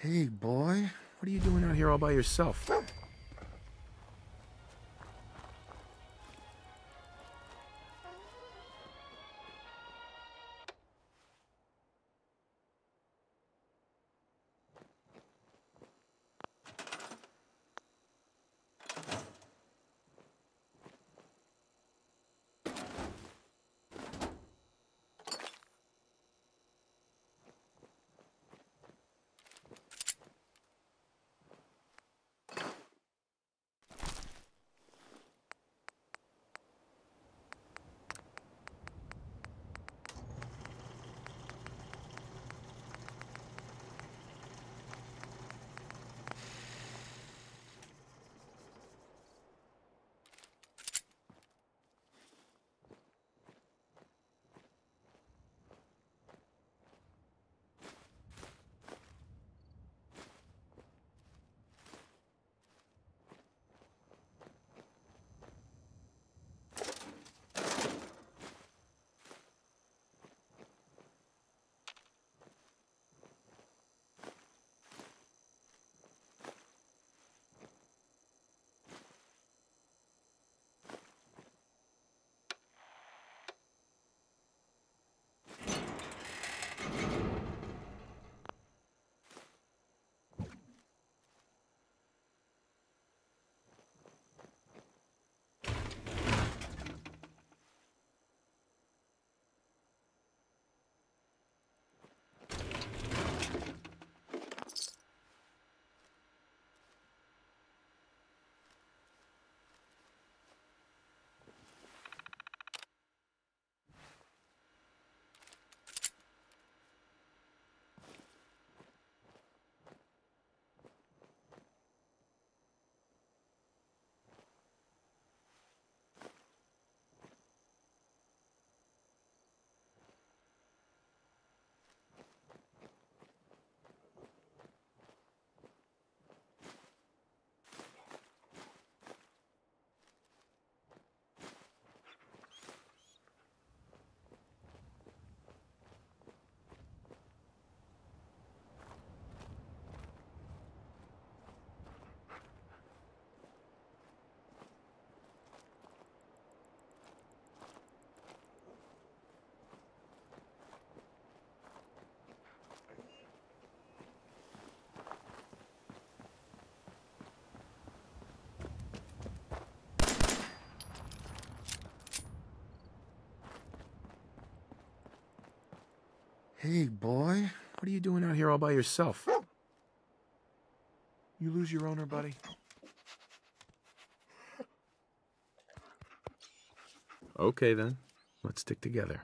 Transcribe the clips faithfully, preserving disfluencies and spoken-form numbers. Hey, boy. What are you doing out here all by yourself? Hey, boy. What are you doing out here all by yourself? You lose your owner, buddy? Okay, then. Let's stick together.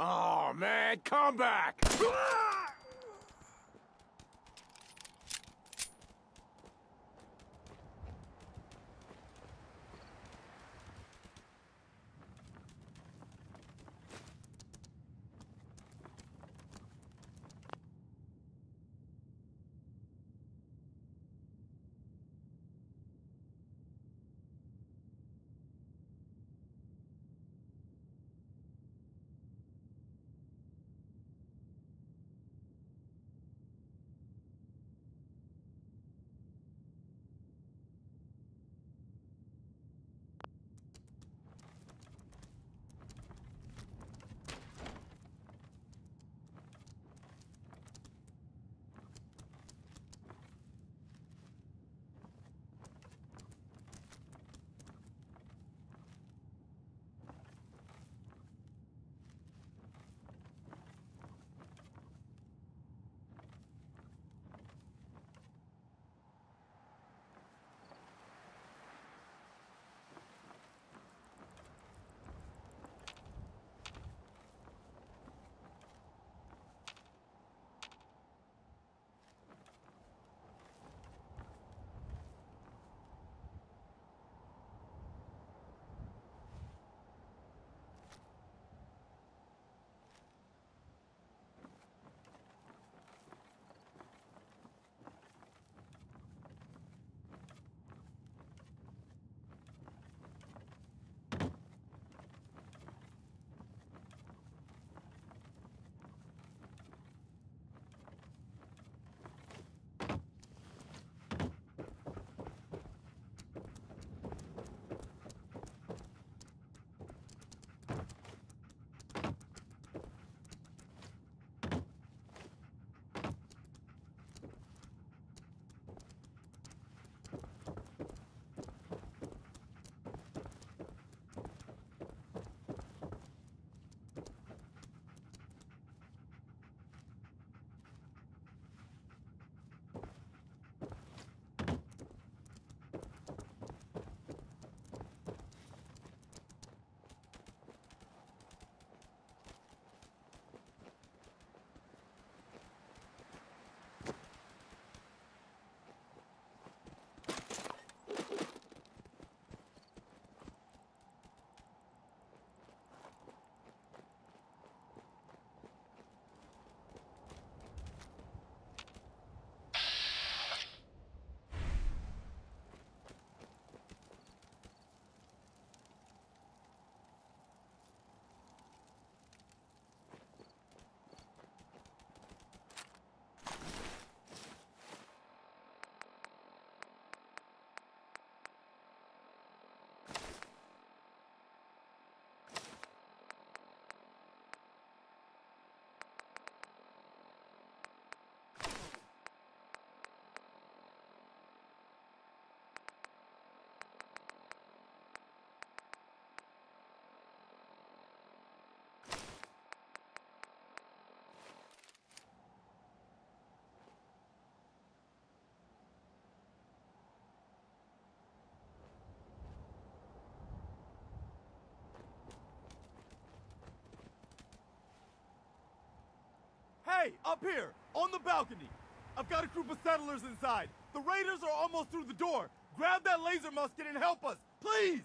Oh man, come back! Hey, up here, on the balcony. I've got a group of settlers inside. The raiders are almost through the door. Grab that laser musket and help us, please!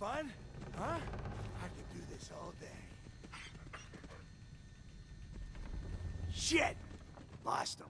Fun? Huh? I could do this all day. Shit! Lost him.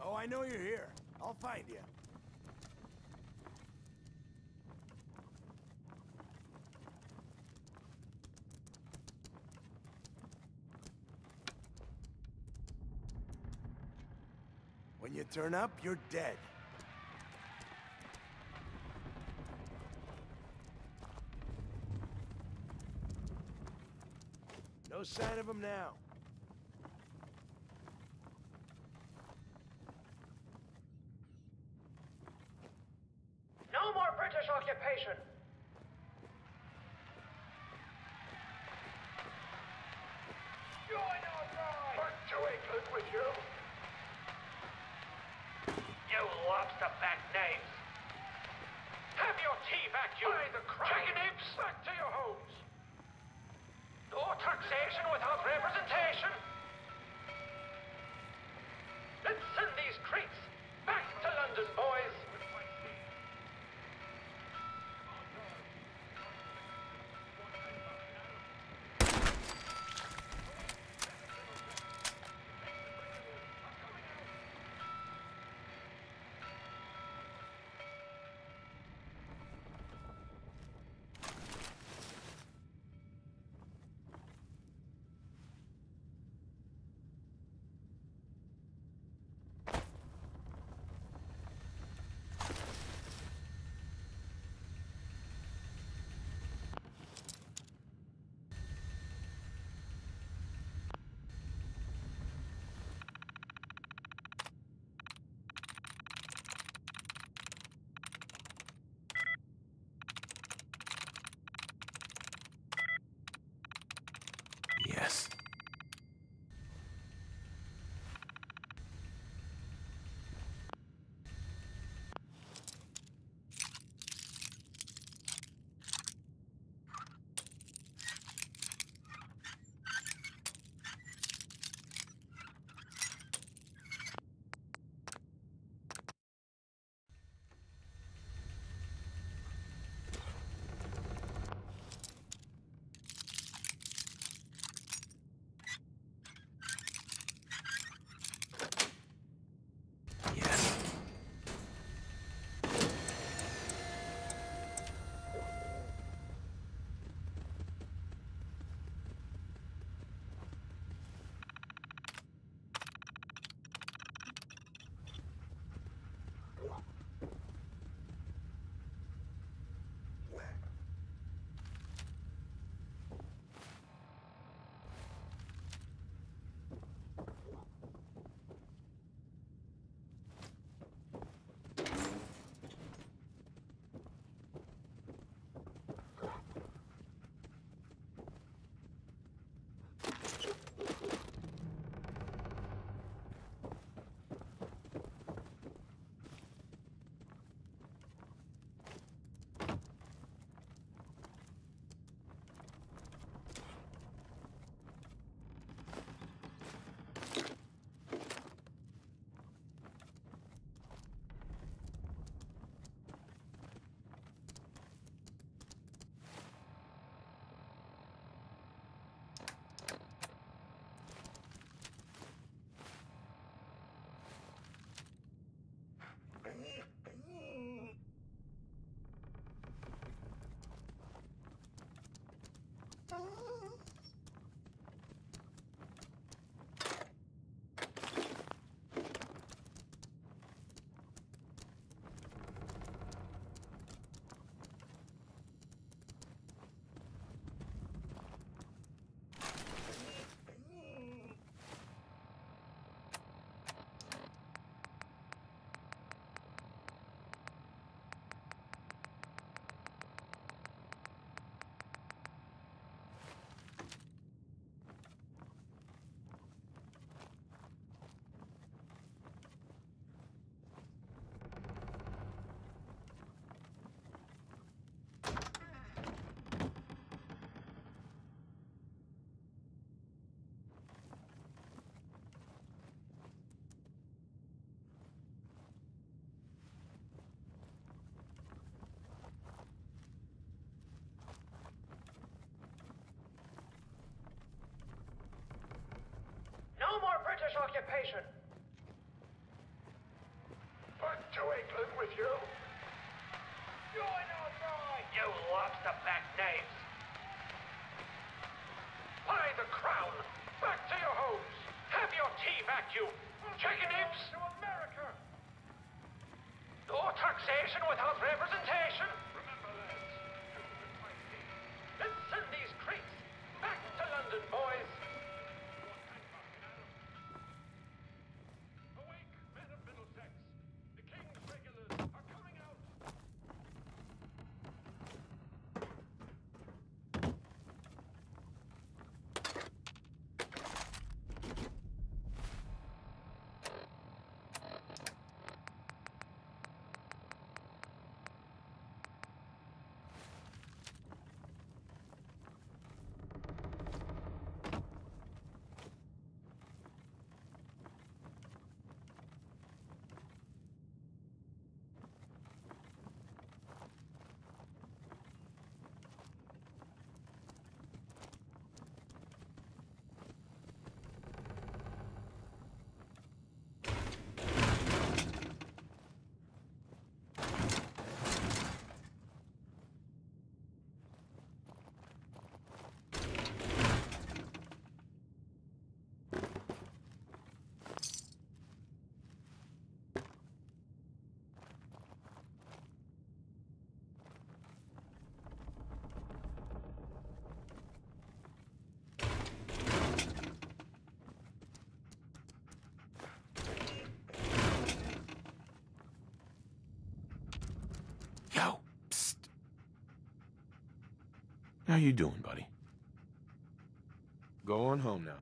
Oh, I know you're here. I'll find you. When you turn up, you're dead. No sign of them now. No more British occupation. Join our guys! Back to England with you! You lobster-back knaves! Have your tea back, you! By the crime! Chicken apes, back to your homes! No taxation without representation! Let's send these crates back to London, boys! Occupation. Back to England with you. Join our side. You lobster-back knaves. By the crown. Back to your homes. Have your tea back, you chicken apes. To America. No taxation without representation. Remember that. Let's send these crates back to London, boys. How you doing, buddy? Go on home now.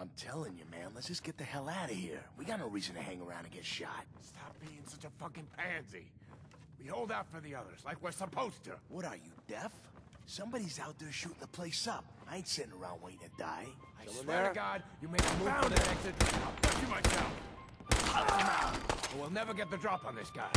I'm telling you, man, let's just get the hell out of here. We got no reason to hang around and get shot. Stop being such a fucking pansy. We hold out for the others, like we're supposed to. What are you, deaf? Somebody's out there shooting the place up. I ain't sitting around waiting to die. I Still swear there? to God, you made a move for that exit. I'll punch you myself. Ah! But we'll never get the drop on this guy.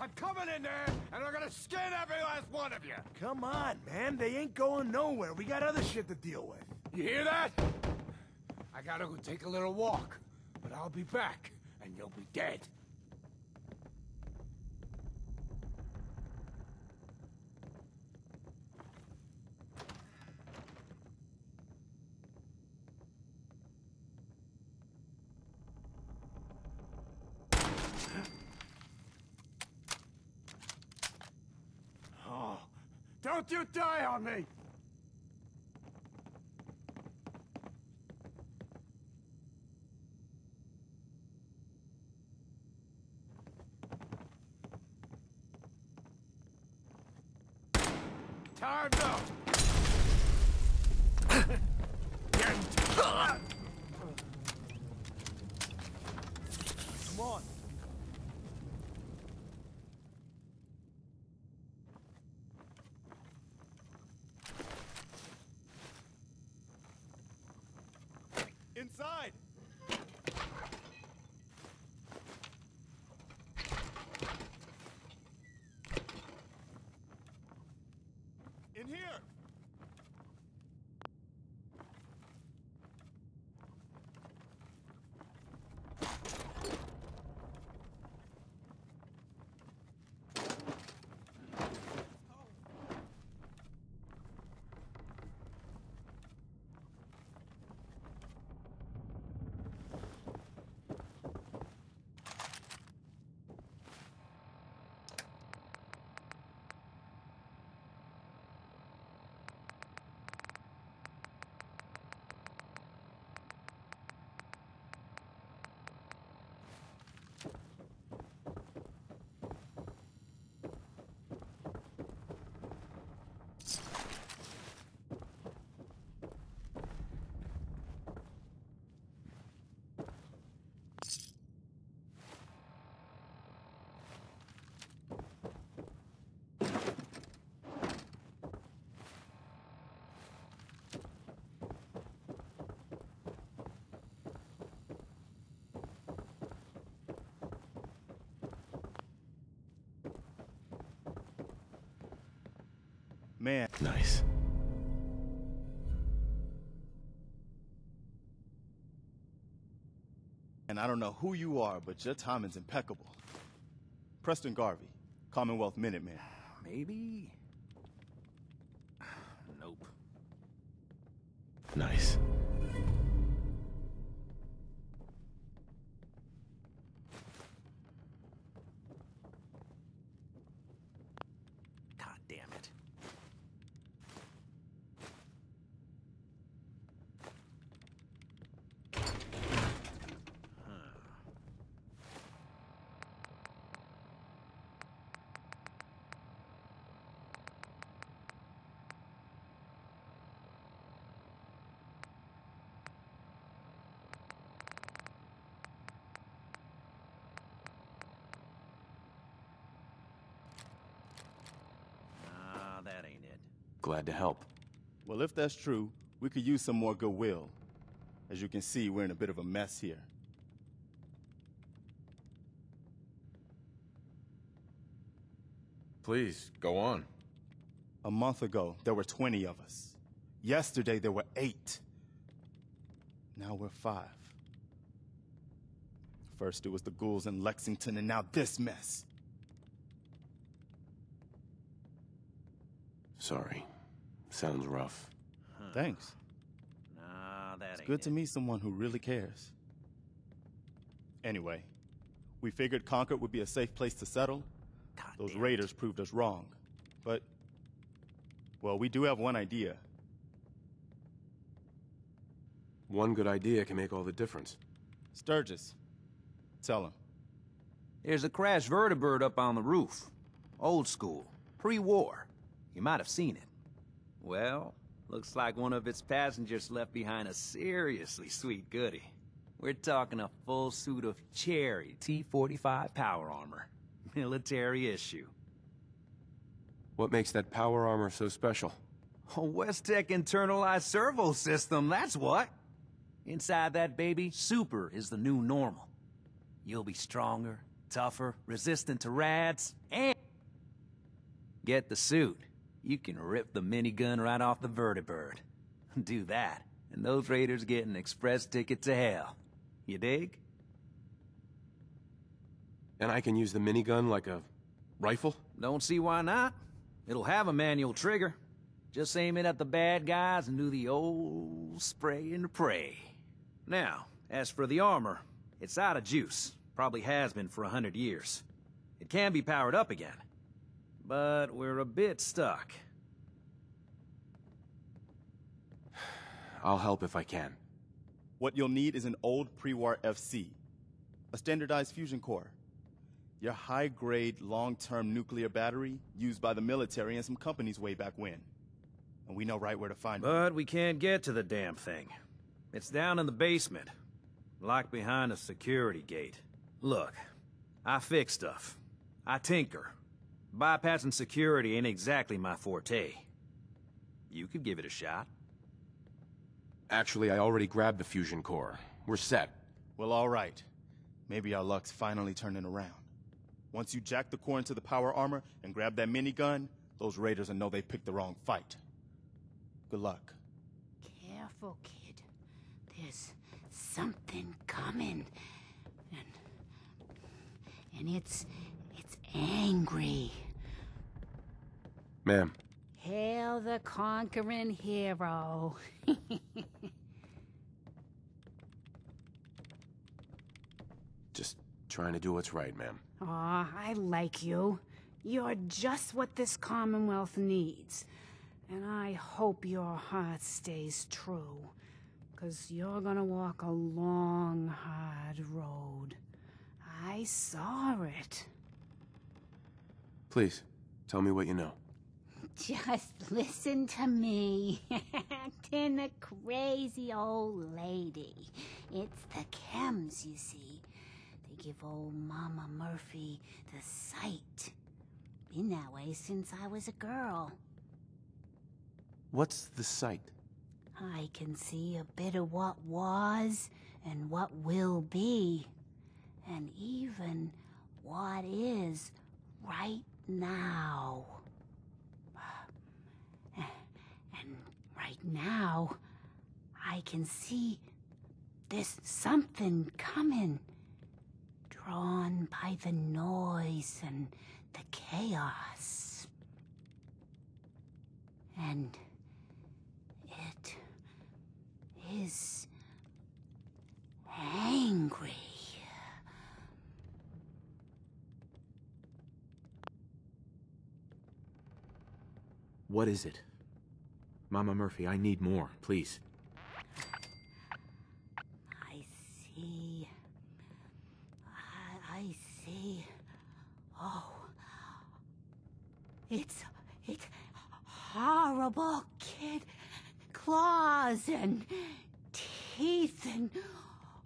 I'm coming in there, and I'm gonna skin every last one of you! Come on, man. They ain't going nowhere. We got other shit to deal with. You hear that? I gotta go take a little walk, but I'll be back, and you'll be dead. Don't you die on me! Time's up! Come on! Inside! In here! Man. Nice. And I don't know who you are, but your timing's impeccable. Preston Garvey, Commonwealth Minuteman. Maybe? Nope. Nice. God damn it. Glad to help. Well, if that's true, we could use some more goodwill. As you can see, we're in a bit of a mess here. Please, go on. A month ago, there were twenty of us. Yesterday, there were eight. Now we're five. First, it was the ghouls in Lexington, and now this mess. Sorry. Sounds rough. Huh. Thanks. Nah, that ain't it's good to meet someone who really cares. Anyway, we figured Concord would be a safe place to settle. God Those raiders it. proved us wrong. But, well, we do have one idea. One good idea can make all the difference. Sturgis, tell him. There's a crashed vertibird up on the roof. Old school, pre-war. You might have seen it. Well, looks like one of its passengers left behind a seriously sweet goodie. We're talking a full suit of Cherry T forty-five power armor. Military issue. What makes that power armor so special? A WestTek internalized servo system, that's what! Inside that baby, super is the new normal. You'll be stronger, tougher, resistant to rats, and... Get the suit. You can rip the minigun right off the vertibird. Do that, and those raiders get an express ticket to hell. You dig? And I can use the minigun like a rifle? Don't see why not. It'll have a manual trigger. Just aim it at the bad guys and do the old spray and pray. Now, as for the armor, it's out of juice. Probably has been for a hundred years. It can be powered up again. But we're a bit stuck. I'll help if I can. What you'll need is an old pre-war F C. A standardized fusion core. Your high-grade, long-term nuclear battery used by the military and some companies way back when. And we know right where to find it. But we can't get to the damn thing. It's down in the basement. Locked behind a security gate. Look, I fix stuff. I tinker. Bypassing security ain't exactly my forte. You could give it a shot. Actually, I already grabbed the fusion core. We're set. Well, all right. Maybe our luck's finally turning around. Once you jack the core into the power armor and grab that minigun, those raiders will know they picked the wrong fight. Good luck. Careful, kid. There's something coming. And, and it's... it's angry. Ma'am. Hail the conquering hero. Just trying to do what's right, ma'am. Aw, I like you. You're just what this Commonwealth needs. And I hope your heart stays true. 'Cause you're gonna walk a long, hard road. I saw it. Please, tell me what you know. Just listen to me. Acting a crazy old lady. It's the chems, you see. They give old Mama Murphy the sight. Been that way since I was a girl. What's the sight? I can see a bit of what was and what will be. And even what is right now. And right now, I can see there's something coming. Drawn by the noise and the chaos. And it is angry. What is it? Mama Murphy, I need more, please. I see. I, I see. Oh. It's... it's... horrible kid claws and teeth and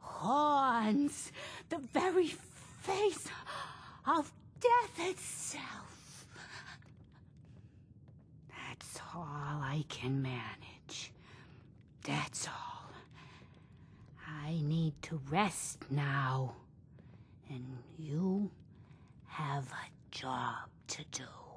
horns. The very face of death itself. That's all I can manage. That's all. I need to rest now. And you have a job to do.